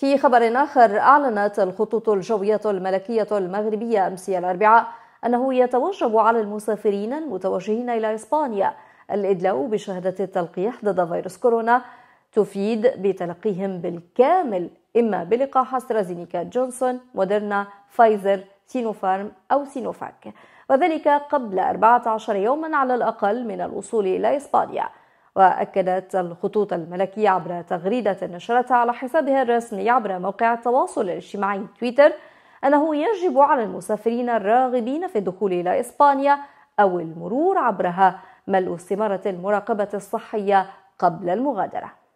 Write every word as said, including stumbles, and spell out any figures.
في خبر آخر، أعلنت الخطوط الجوية الملكية المغربية أمس الأربعاء أنه يتوجب على المسافرين المتوجهين إلى إسبانيا الإدلاء بشهادة التلقيح ضد فيروس كورونا تفيد بتلقيهم بالكامل إما بلقاح أسترازينيكا، جونسون، موديرنا، فايزر، سينوفارم أو سينوفاك، وذلك قبل أربعة عشر يوما على الأقل من الوصول إلى إسبانيا. وأكدت الخطوط الملكية عبر تغريدة نشرتها على حسابها الرسمي عبر موقع التواصل الاجتماعي تويتر أنه يجب على المسافرين الراغبين في الدخول إلى إسبانيا أو المرور عبرها ملء استمارة المراقبة الصحية قبل المغادرة.